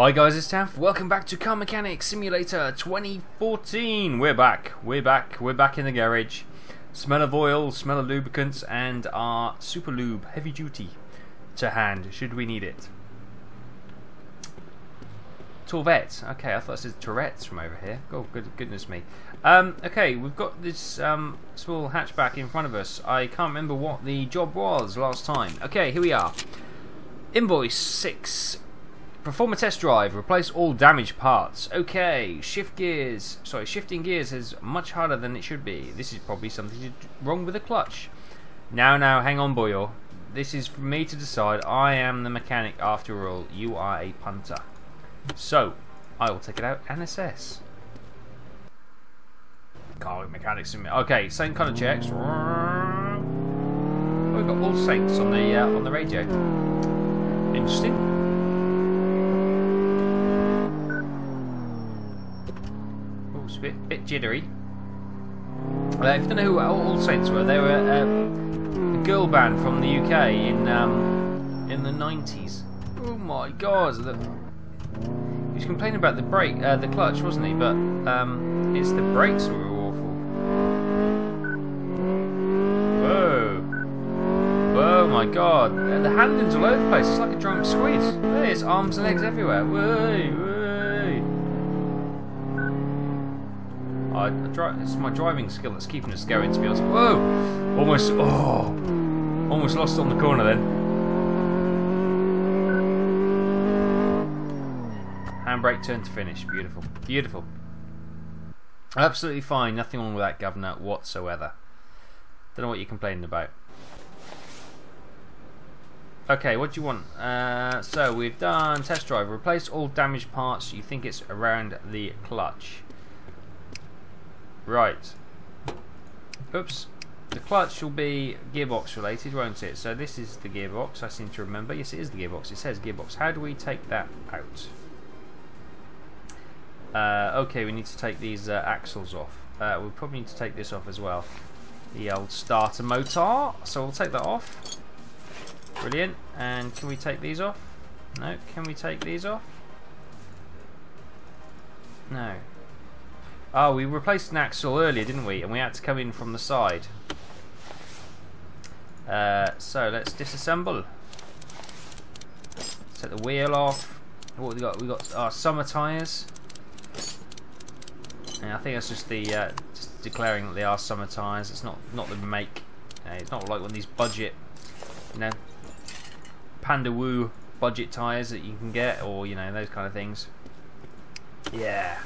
Hi guys, it's Taff. Welcome back to Car Mechanic Simulator 2014. We're back in the garage. Smell of oil, smell of lubricants, and our super lube, heavy duty, to hand should we need it. Tourette. Okay, I thought it said Tourette's from over here. Oh, goodness me. Okay, we've got this small hatchback in front of us. I can't remember what the job was last time. Okay, here we are. Invoice 6. Perform a test drive. Replace all damaged parts. Okay, shifting gears is much harder than it should be. This is probably something wrong with the clutch. Now, hang on, boyo. This is for me to decide. I am the mechanic after all. You are a punter. So, I will take it out and assess. Car mechanics. Okay, same kind of checks. Oh, we've got All Saints on the radio. Interesting. Oh, it's a bit jittery. If you don't know who All Saints were, they were a girl band from the UK in the 90s. Oh my God! He was complaining about the clutch, wasn't he? But it's the brakes that were awful. Whoa! Oh my God! The handling's all over the place. It's like a drum squeeze. There's arms and legs everywhere. Whoa! It's my driving skill that's keeping us going, to be honest. Whoa! Almost lost on the corner then. Handbrake turn to finish. Beautiful. Beautiful. Absolutely fine. Nothing wrong with that, governor, whatsoever. Don't know what you're complaining about. Okay, what do you want? So, we've done test drive. Replace all damaged parts. You think it's around the clutch. Right. Oops. The clutch will be gearbox related, won't it? So, this is the gearbox, I seem to remember. Yes, it is the gearbox. It says gearbox. How do we take that out? Okay, we need to take these axles off. We probably need to take this off as well. The old starter motor. So we'll take that off. Brilliant. And can we take these off? No. Can we take these off? No. Oh, we replaced an axle earlier, didn't we? And we had to come in from the side. So let's disassemble. Let's take the wheel off. What have we got? We've got our summer tyres. And I think that's just the just declaring that they are summer tyres. It's not the make. It's not like one of these budget, Panda Woo budget tyres that you can get, or those kind of things. Yeah.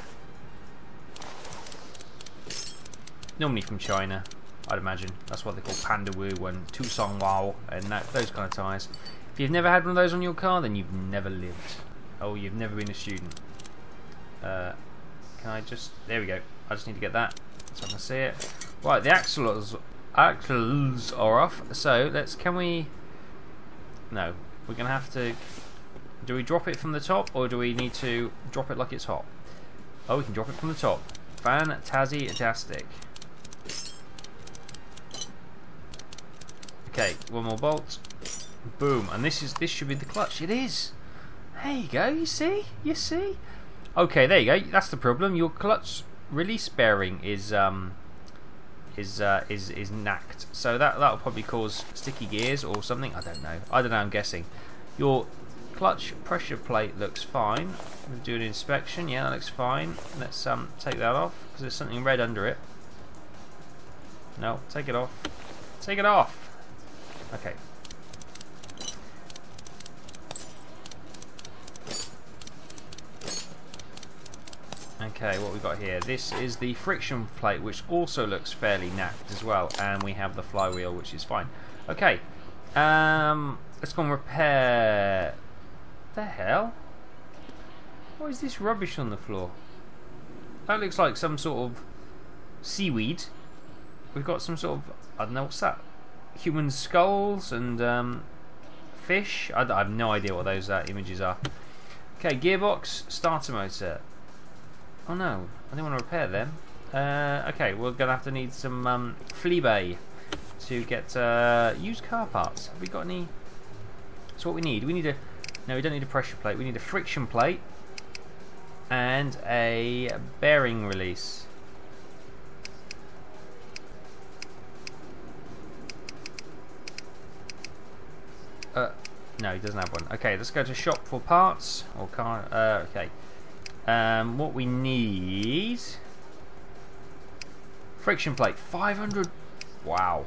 Normally from China, I'd imagine. That's what they call Panda Woo and Tu Song Wow and those kind of tyres. If you've never had one of those on your car, then you've never lived. Oh, you've never been a student. There we go. I just need to get that so I can see it. Right, the axles are off. So no, we're gonna have to. Do we drop it from the top, or do we need to drop it like it's hot? Oh, we can drop it from the top. Fantastic. Okay, one more bolt. Boom, and this should be the clutch. It is. There you go. You see. Okay, there you go. That's the problem. Your clutch release bearing is knacked. So that'll probably cause sticky gears or something. I don't know. I'm guessing. Your clutch pressure plate looks fine. We'll do an inspection. Yeah, that looks fine. Let's take that off because there's something red under it. No, take it off. Take it off. Okay. Okay, what we got here, this is the friction plate, which also looks fairly knacked as well, and we have the flywheel, which is fine. Okay, let's go and repair. What the hell? What is this rubbish on the floor? That looks like some sort of seaweed. We've got some sort of, I don't know, what's that? Human skulls and fish. I have no idea what those images are. Okay, gearbox, starter motor. Oh no, I didn't want to repair them. Okay, we're going to have to need some flea bay to get used car parts. Have we got any? That's what we need. We need a... No, we don't need a pressure plate. We need a friction plate. and a bearing release. No, he doesn't have one. Okay, let's go to shop for parts or car. Okay, what we need: friction plate, 500. Wow,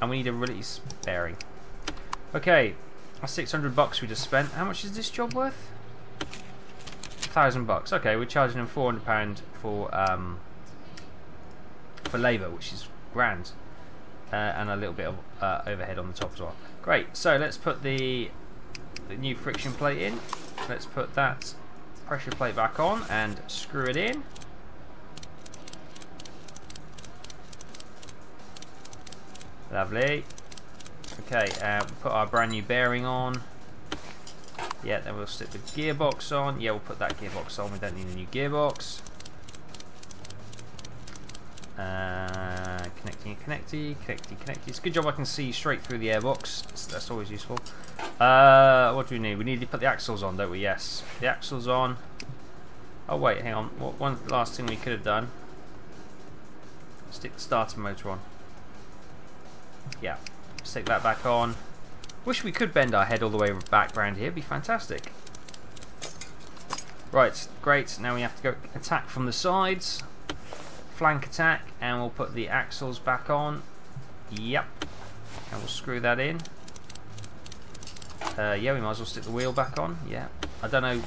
and we need a release bearing. Okay, that's 600 bucks we just spent. How much is this job worth? 1,000 bucks. Okay, we're charging them £400 for labour, which is grand, and a little bit of overhead on the top as well. Great. So let's put the new friction plate in. Let's put that pressure plate back on and screw it in. Lovely. Okay, put our brand new bearing on. Yeah, then we'll stick the gearbox on. Yeah, we'll put that gearbox on. We don't need a new gearbox. Connecty. It's a good job I can see straight through the airbox. That's always useful. What do we need? We need to put the axles on, don't we? Yes, the axles on. Oh wait, hang on. What one last thing we could have done? Stick the starter motor on. Yeah, stick that back on. Wish we could bend our head all the way back round here. It'd be fantastic. Right, great. Now we have to go attack from the sides, flank attack, and we'll put the axles back on. Yep, and we'll screw that in. Yeah, we might as well stick the wheel back on. Yeah, I don't know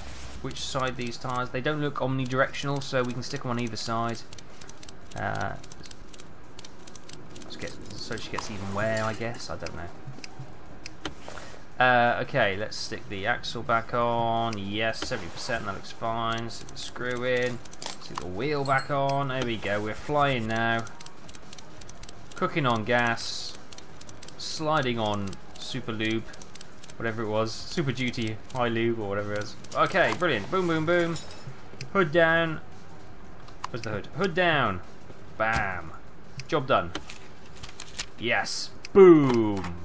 which side these tyres. They don't look omnidirectional, so we can stick them on either side. So she gets even wear, I guess. I don't know. Okay, let's stick the axle back on. Yes, 70%, that looks fine. Stick the screw in. Stick the wheel back on. There we go, we're flying now. Cooking on gas. Sliding on super lube. Whatever it was. Super duty, high lube, or whatever it is. Okay, brilliant. Boom, boom, boom. Hood down. Where's the hood? Hood down. Bam. Job done. Yes. Boom.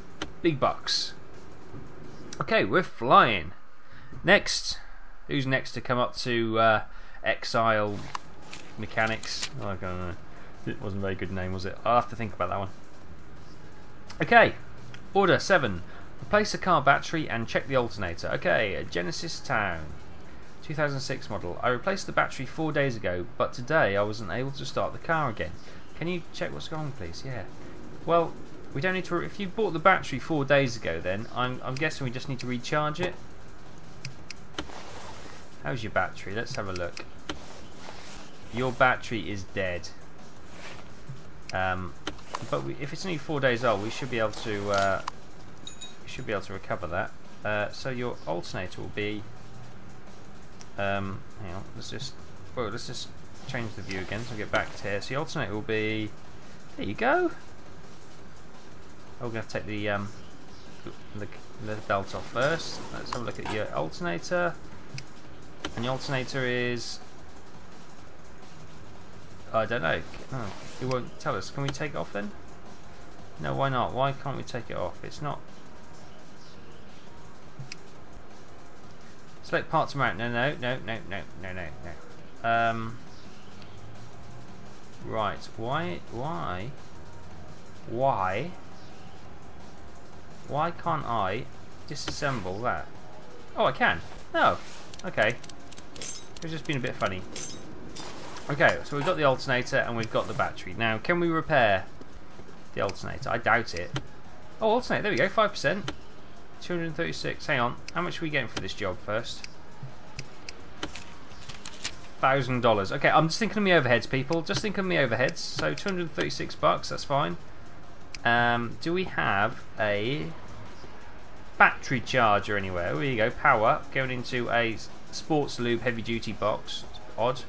Big bucks. Okay, we're flying. Next, who's next to come up to Exile Mechanics? Oh, I don't know. It wasn't a very good name, was it? I'll have to think about that one. Okay, order 7. Replace the car battery and check the alternator. Okay, Genesis Town, 2006 model. I replaced the battery 4 days ago, but today I wasn't able to start the car again. Can you check what's going on, please? Yeah. Well, we don't need to. If you bought the battery 4 days ago, then I'm guessing we just need to recharge it. How's your battery? Let's have a look. Your battery is dead. But if it's only 4 days old, we should be able to. Should be able to recover that. So your alternator will be. Hang on. Let's just change the view again. So we get back to here. So your alternator will be. There you go. We're going to take the belt off first. Let's have a look at your alternator. And the alternator is... I don't know. Oh, it won't tell us. Can we take it off then? No, why not? Why can't we take it off? It's not... Select parts amount. No. Right. Why can't I disassemble that? Oh, I can. No. Okay. It's just been a bit funny. Okay, so we've got the alternator and we've got the battery. Now, can we repair the alternator? I doubt it. Oh, alternator. There we go. 5%. 236. Hang on. How much are we getting for this job first? $1,000. Okay, I'm just thinking of my overheads, people. Just think of my overheads. So 236 bucks. That's fine. Do we have a battery charger anywhere? There you go, power going into a sports lube heavy duty box. It's odd.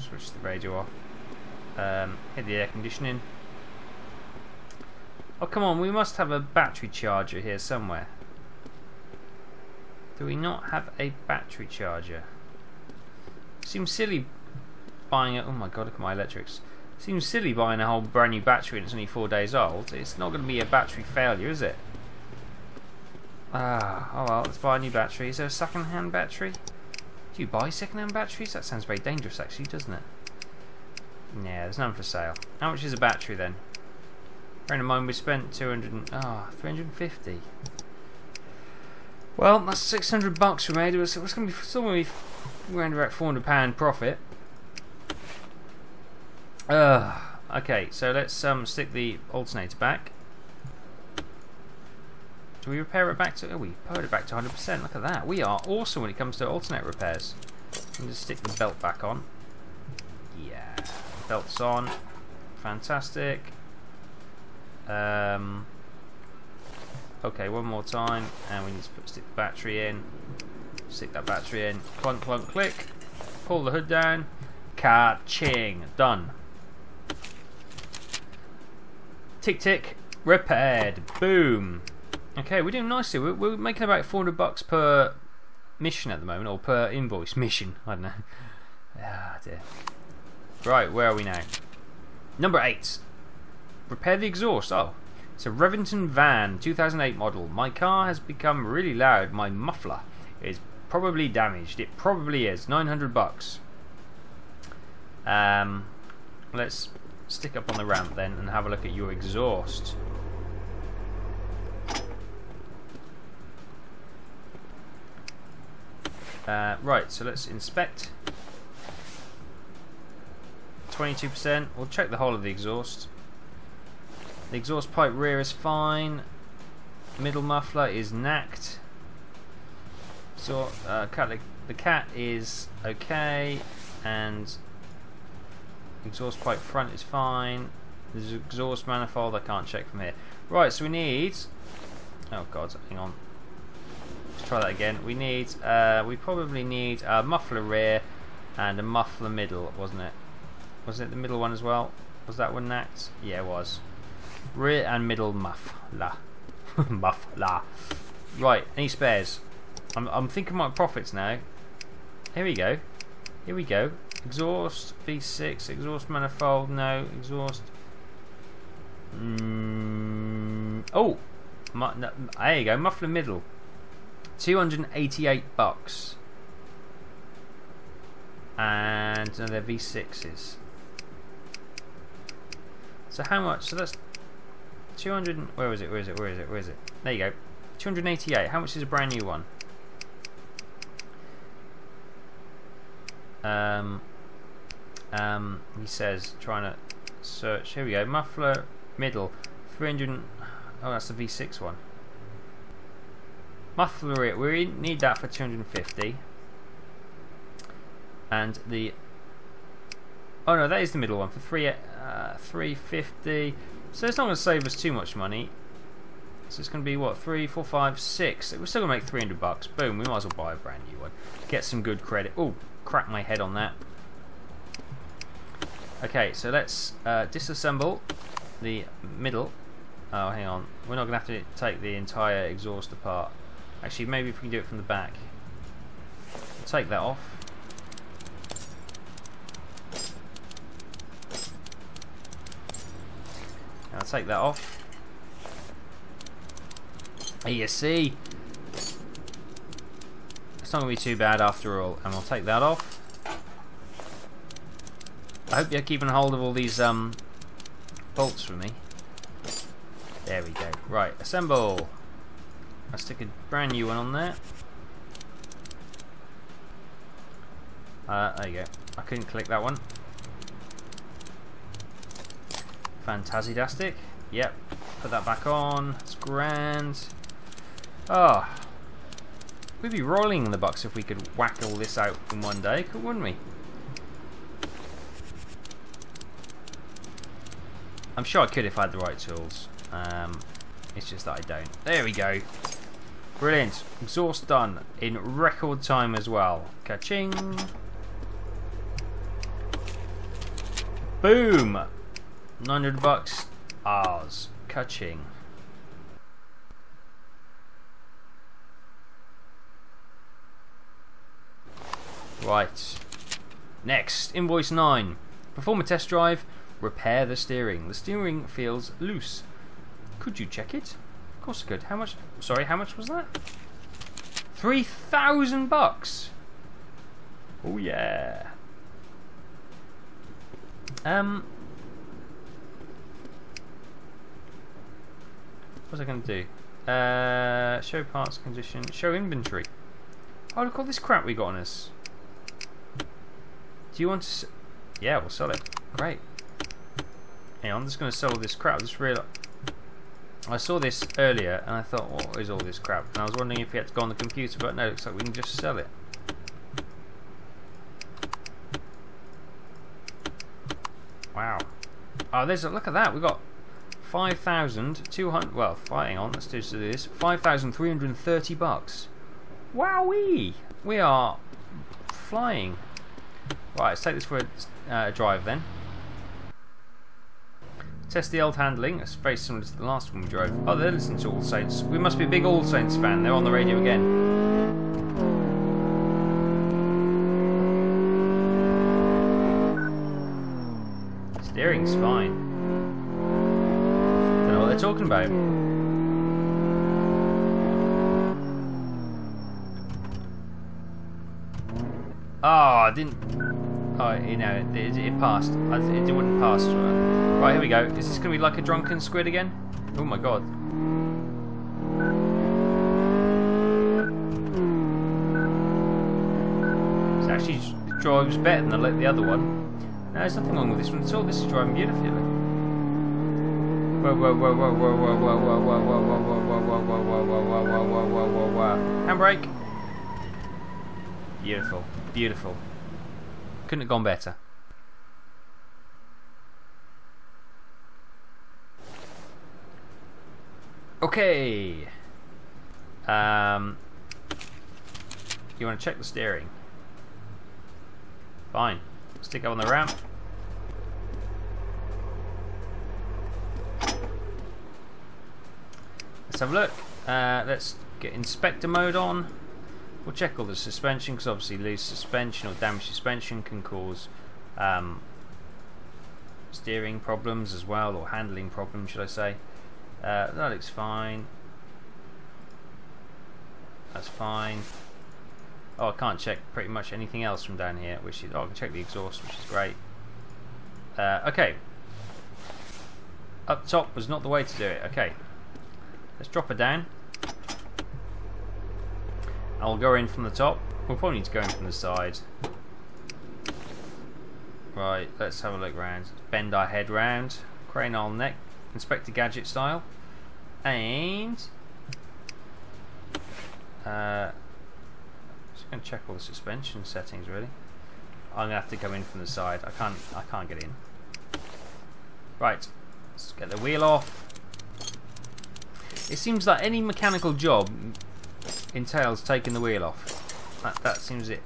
Switch the radio off. Hit the air conditioning. Oh, come on, we must have a battery charger here somewhere. Do we not have a battery charger? Seems silly. Oh my god, look at my electrics. Seems silly buying a whole brand new battery and it's only 4 days old. It's not going to be a battery failure, is it? Oh well, let's buy a new battery. Is there a second-hand battery? Do you buy second-hand batteries? That sounds very dangerous actually, doesn't it? Yeah, there's none for sale. How much is a battery then? Friend of mine, we spent 350. Well, that's 600 bucks we made. It's going to be somewhere around about £400 profit. Okay, so let's stick the alternator back. Do we repair it back to? Oh, we powered it back to 100%. Look at that. We are awesome when it comes to alternator repairs. I'm just stick the belt back on. Yeah, belt's on. Fantastic. Okay, one more time, and we need to stick the battery in. Stick that battery in. Clunk, clunk, click. Pull the hood down. Ka-ching. Done. Tick, tick. Repaired. Boom. Okay, we're doing nicely. We're making about 400 bucks per mission at the moment, or per invoice mission. I don't know. Ah, dear. Right, where are we now? Number 8. Repair the exhaust. Oh, it's a Revington Van 2008 model. My car has become really loud. My muffler is probably damaged. It probably is. 900 bucks. Let's stick up on the ramp then and have a look at your exhaust. Right, so let's inspect. 22%. We'll check the whole of the exhaust. The exhaust pipe rear is fine. Middle muffler is knacked. So the cat is okay, and exhaust pipe front is fine. There's an exhaust manifold I can't check from here. Right, so we need. Oh God, hang on. Let's try that again. We need. We probably need a muffler rear and a muffler middle, wasn't it? Wasn't it the middle one as well? Was that one knacked? Yeah, it was. Rear and middle muffler. Muffler. Right, any spares? I'm thinking my profits now. Here we go. Here we go. Exhaust, V6, exhaust manifold, no. Exhaust. Oh! No, there you go, muffler middle. 288 bucks. And no, they're V6s. So how much? So that's 200. Where is it? Where is it? Where is it? Where is it? There you go. 288. How much is a brand new one? He says trying to search. Here we go. Muffler middle. 300. Oh, that's the V6 one. Muffler. We need that for 250. And the. Oh no, that is the middle one for 350. So it's not going to save us too much money. So it's going to be what, 3, 4, 5, 6. We're still going to make 300 bucks. Boom. We might as well buy a brand new one. Get some good credit. Oh, crack my head on that. Okay, so let's disassemble the middle. Oh, hang on. We're not going to have to take the entire exhaust apart. Actually, maybe if we can do it from the back. Take that off. I'll take that off. You see, it's not going to be too bad after all, and we'll take that off. I hope you're keeping hold of all these bolts for me. There we go. Right, assemble. I'll stick a brand new one on there. There you go. I couldn't click that one. Fantastic. Yep, put that back on. It's grand. Ah, oh, we'd be rolling in the bucks if we could whack all this out in one day, wouldn't we? I'm sure I could if I had the right tools. It's just that I don't. There we go. Brilliant. Exhaust done in record time as well. Ka-ching. Boom. 900 bucks, ours. Ka-ching. Right. Next, invoice 9. Perform a test drive, repair the steering. The steering feels loose. Could you check it? course I could. How much? Sorry, how much was that? 3,000 bucks. Oh yeah. What was I going to do? Show parts, condition, show inventory. Oh, look at all this crap we got on us. Do you want to? Yeah, we'll sell it. Great. Hang on, I'm just going to sell all this crap. I saw this earlier and I thought, what is all this crap? And I was wondering if you had to go on the computer, but no, it looks like we can just sell it. Wow. Oh, there's a look at that. We got 5,200. Well, hang on, let's do this. 5,330 bucks. Wowee! We are flying. Right, let's take this for a drive then. Test the old handling. It's very similar to the last one we drove. Oh, they're listening to All Saints. We must be a big All Saints fan. They're on the radio again. Steering's fine. Don't know what they're talking about. Ah, oh, I didn't. Oh, you know, it passed. It wouldn't pass. Right, here we go. Is this going to be like a drunken squid again? Oh my god. It actually drives better than the other one. No, there's nothing wrong with this one at all. This is driving beautifully. Whoa, whoa, whoa, whoa, whoa, whoa, whoa, whoa, whoa, whoa, whoa, whoa, whoa, whoa, whoa, whoa, whoa. Handbrake. Beautiful, beautiful. Couldn't have gone better. Okay. You want to check the steering? Fine. Stick up on the ramp. Let's have a look. Let's get inspector mode on. We'll check all the suspension, because obviously loose suspension or damaged suspension can cause steering problems as well, or handling problems, should I say. That looks fine. That's fine. Oh, I can't check pretty much anything else from down here, which is, oh, I can check the exhaust, which is great. Okay. Up top was not the way to do it. Okay. Let's drop her down. I'll go in from the top. We'll probably need to go in from the side. Right, let's have a look round. Bend our head round. Crane our neck. Inspector Gadget style. And... and check all the suspension settings really. I'm gonna have to come in from the side. I can't get in. Right, let's get the wheel off. It seems like any mechanical job entails taking the wheel off. That seems it.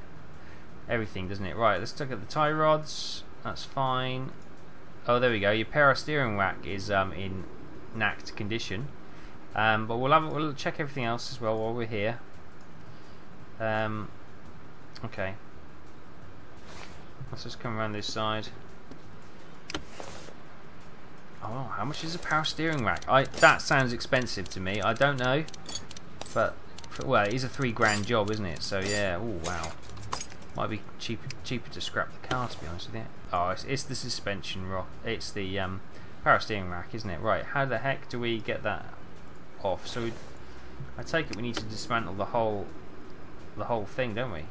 Everything, doesn't it? Right, let's look at the tie rods. That's fine. Oh, there we go. Your power steering rack is in knacked condition. But we'll check everything else as well while we're here. Okay. Let's just come around this side. Oh, how much is a power steering rack? That sounds expensive to me. I don't know, but well, it is a £3 grand job, isn't it? So yeah. Oh wow. Might be cheaper to scrap the car, to be honest with you. Oh, it's the suspension rock. It's the power steering rack, isn't it? Right. How the heck do we get that off? So I take it we need to dismantle the whole thing, don't we?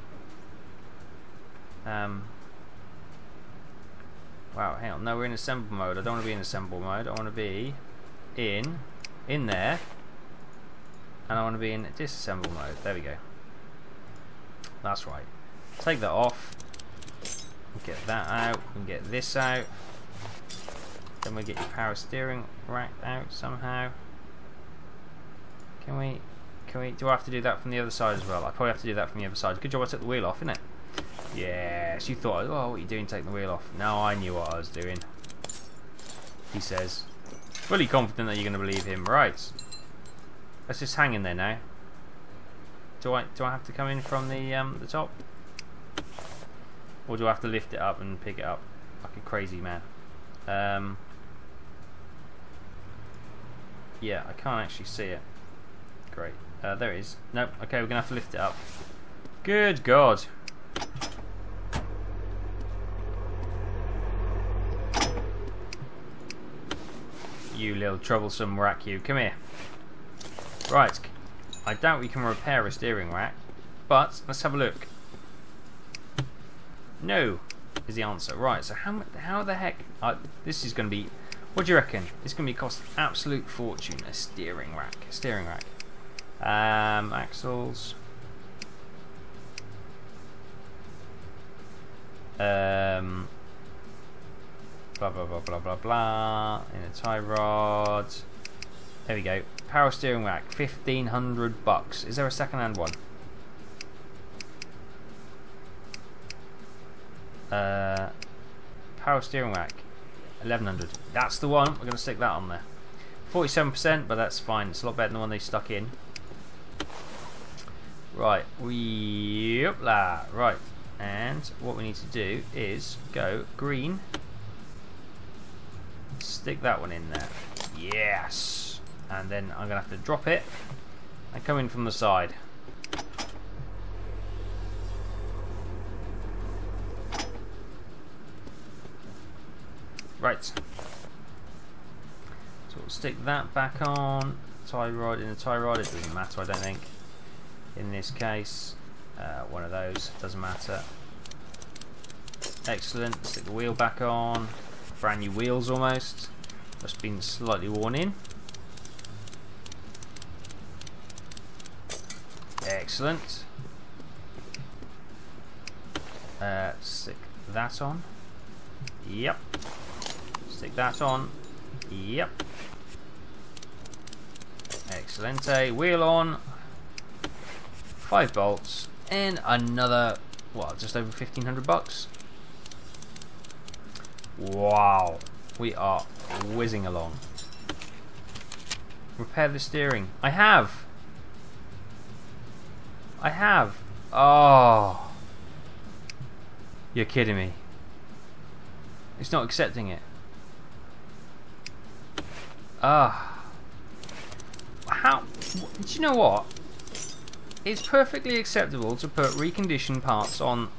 Wow, hang on. No, we're in assemble mode. I don't want to be in assemble mode. I want to be in there, and I want to be in disassemble mode. There we go. That's right. Take that off. Get that out. We can get this out. Then we get your power steering rack out somehow. Can we? Do I have to do that from the other side as well? I probably have to do that from the other side. Good job I took the wheel off, innit? Yeah, she thought, oh, what are you doing taking the wheel off? No, I knew what I was doing. He says, fully confident that you're going to believe him. Right. Let's just hang in there now. Do I have to come in from the top? Or do I have to lift it up and pick it up like a crazy man? Yeah, I can't actually see it. great. There it is. Nope. Okay, we're gonna have to lift it up. Good God. You little troublesome rack, you. Come here. Right. I doubt we can repair a steering rack, but let's have a look. No is the answer. Right, so how the heck... this is going to be... What do you reckon? It's going to be cost absolute fortune, a steering rack. A steering rack. Axles. Blah, blah, blah, blah, blah, blah. Inner tie rod. There we go. Power steering rack, 1500 bucks. Is there a second-hand one? Power steering rack, 1100. That's the one. We're going to stick that on there. 47%, but that's fine. It's a lot better than the one they stuck in. Right. Right. And what we need to do is go green. Stick that one in there. Yes. And then I'm going to have to drop it and come in from the side. Right, so we'll stick that back on. Tie rod in the tie rod, it doesn't matter, I don't think. In this case, one of those, doesn't matter. Excellent, stick the wheel back on. Brand new wheels almost, just been slightly worn in. Excellent. Stick that on. Yep. Stick that on. Yep. Excellente. Wheel on. 5 bolts. And another, well, just over 1500 bucks. Wow. We are whizzing along. Repair the steering. I have. I have. Oh. You're kidding me. It's not accepting it. How? Do you know what? It's perfectly acceptable to put reconditioned parts on.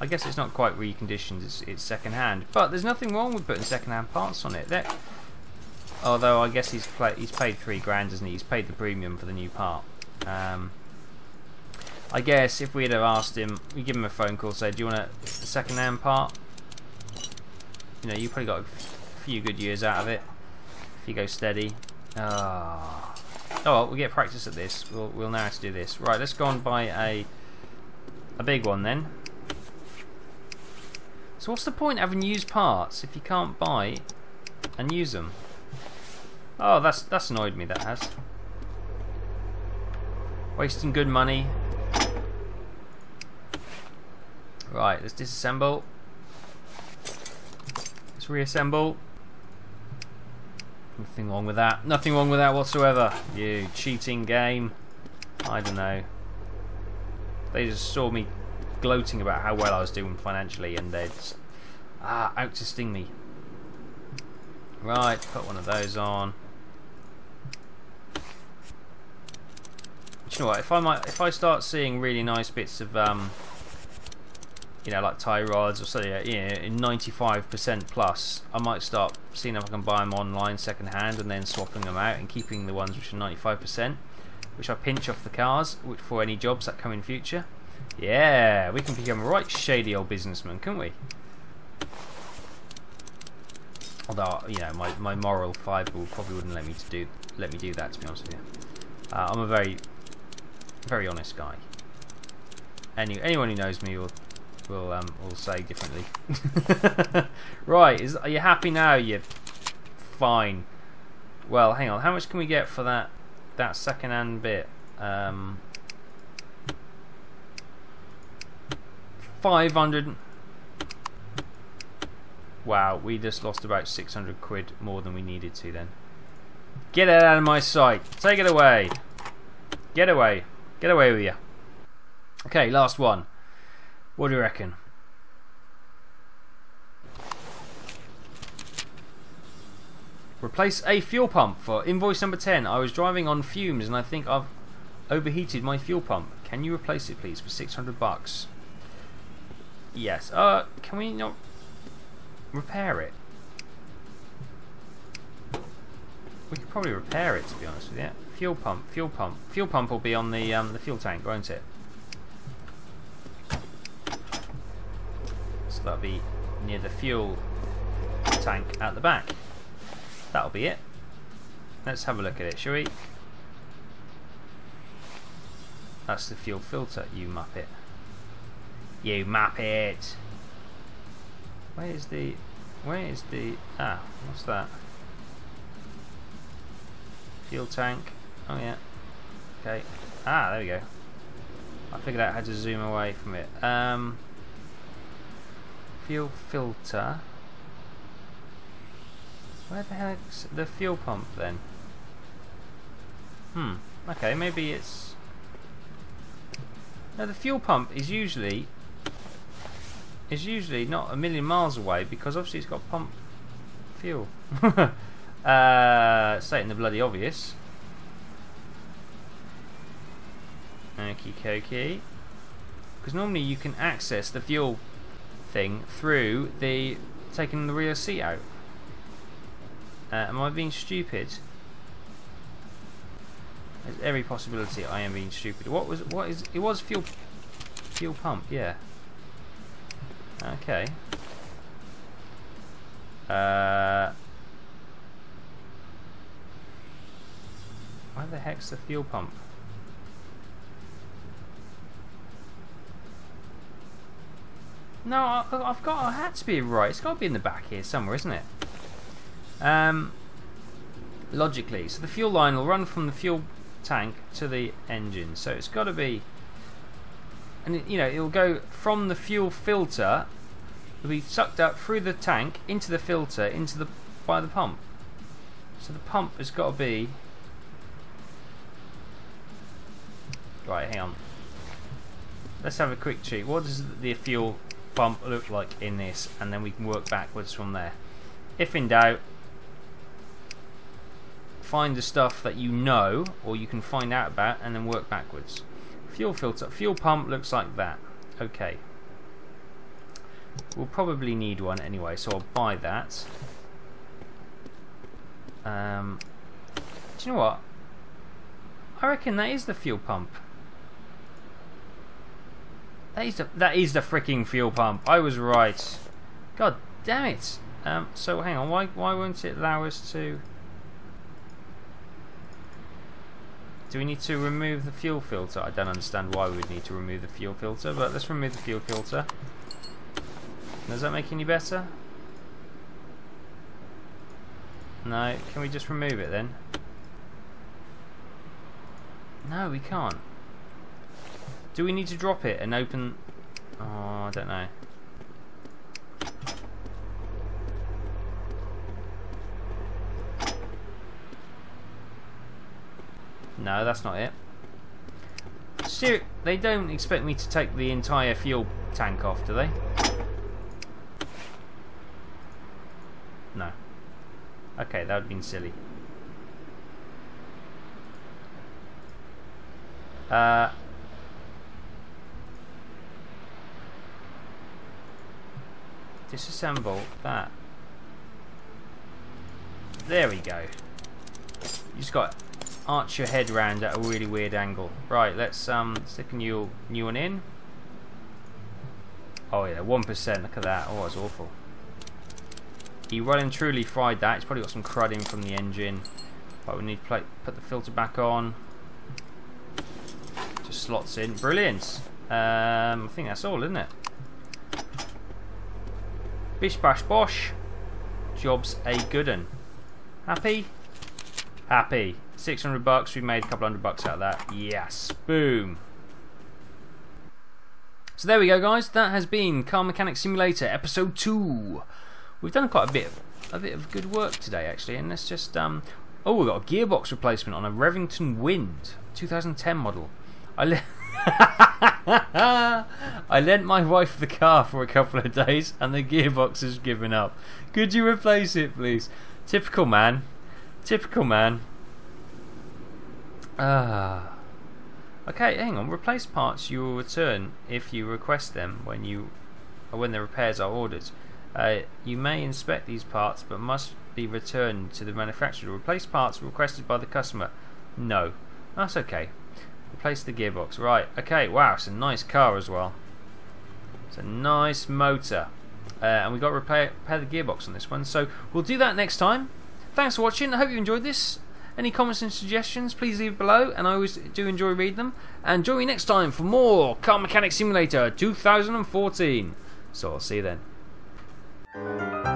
I guess it's not quite reconditioned; it's second-hand. But there's nothing wrong with putting second-hand parts on it. Although I guess he's paid 3 grand, isn't he? He's paid the premium for the new part. I guess if we'd have asked him, we give him a phone call, say, "Do you want a second-hand part?" You know, you probably got a few good years out of it. If you go steady. Well, we'll get practice at this. We'll know how to do this. Right, let's go and buy a big one then. So what's the point of having used parts if you can't buy and use them? Oh, that's annoyed me, that has. Wasting good money. Right, let's disassemble. Let's reassemble. Nothing wrong with that. Nothing wrong with that whatsoever. You cheating game. I don't know. They just saw me gloating about how well I was doing financially and they're just, out to sting me. Right, put one of those on. But you know what? If I start seeing really nice bits of you know, like tie rods or something, you know, in 95% plus, I might start seeing if I can buy them online second-hand and then swapping them out and keeping the ones which are 95%, which I pinch off the cars, which for any jobs that come in future. Yeah, we can become a right shady old businessman, couldn't we? Although, you know, my moral fibre probably wouldn't let me do that, to be honest with you. I'm a very honest guy. Anyone who knows me will say differently. Right, are you happy now? You're fine. Well, hang on. How much can we get for that second-hand bit? 500. Wow, we just lost about 600 quid more than we needed to. Then get it out of my sight. Take it away. Get away. Get away with you. Okay, last one. What do you reckon? Replace a fuel pump for invoice number 10. I was driving on fumes and I think I've overheated my fuel pump. Can you replace it please for 600 bucks? Yes. Can we not repair it? We could probably repair it, to be honest with you. Fuel pump, fuel pump. Fuel pump will be on the fuel tank, won't it? So that'll be near the fuel tank at the back. That'll be it. Let's have a look at it, shall we? That's the fuel filter, you muppet. You muppet! Where is the... Ah, what's that? Fuel tank. Oh yeah. Okay. Ah, there we go. I figured out how to zoom away from it. Fuel filter. Where the heck's the fuel pump then? Hmm. Okay, maybe it's... Now the fuel pump is usually not a million miles away because obviously it's got pump fuel. Stating the bloody obvious. Okie dokie. Because normally you can access the fuel thing through the taking the rear seat out. Am I being stupid? There's every possibility I am being stupid. What is it was fuel pump, yeah. Okay. Where the heck's the fuel pump? No, I had to be right. It's got to be in the back here somewhere, isn't it? Logically, so the fuel line will run from the fuel tank to the engine, so it's got to be, and it, you know, it'll go from the fuel filter, it'll be sucked up through the tank into the filter into the by the pump. So the pump has got to be right. Hang on, let's have a quick check. What does the fuel pump look like in this, and then we can work backwards from there. If in doubt, find the stuff that you know or you can find out about and then work backwards. Fuel filter, fuel pump looks like that. Okay. We'll probably need one anyway, so I'll buy that. Do you know what? I reckon that is the fuel pump. That is the freaking fuel pump. I was right. God damn it. So hang on, why won't it allow us to... Do we need to remove the fuel filter? I don't understand why we would need to remove the fuel filter, but let's remove the fuel filter. Does that make any better? No, can we just remove it then? No, we can't. Do we need to drop it and open... Oh, I don't know. No, that's not it. Seriously, they don't expect me to take the entire fuel tank off, do they? No. Okay, that would have been silly. Disassemble that. There we go. You just got... Arch your head round at a really weird angle. Right, let's stick a new one in. Oh yeah, 1%. Look at that. Oh, that's awful. He well and truly fried that. It's probably got some crud in from the engine. But we need to put the filter back on. Just slots in. Brilliant. I think that's all, isn't it? Bish bash bosh. Job's a good un. Happy? Happy. 600 bucks, we made a couple $100 out of that. Yes, boom. So there we go, guys. That has been Car Mechanic Simulator Episode 2. We've done quite a bit of good work today, actually. And let's just oh, we got a gearbox replacement on a Revington Wind 2010 model. I lent my wife the car for a couple of days, and the gearbox has given up. Could you replace it, please? Typical man. Typical man. Okay, hang on. Replace parts you will return if you request them when the repairs are ordered. You may inspect these parts but must be returned to the manufacturer. Replace parts requested by the customer. No. That's okay. Replace the gearbox. Right. Okay. Wow. It's a nice car as well. It's a nice motor. And we've got to repair the gearbox on this one. So we'll do that next time. Thanks for watching. I hope you enjoyed this. Any comments and suggestions, please leave below. And I always do enjoy reading them. And join me next time for more Car Mechanic Simulator 2014. So I'll see you then.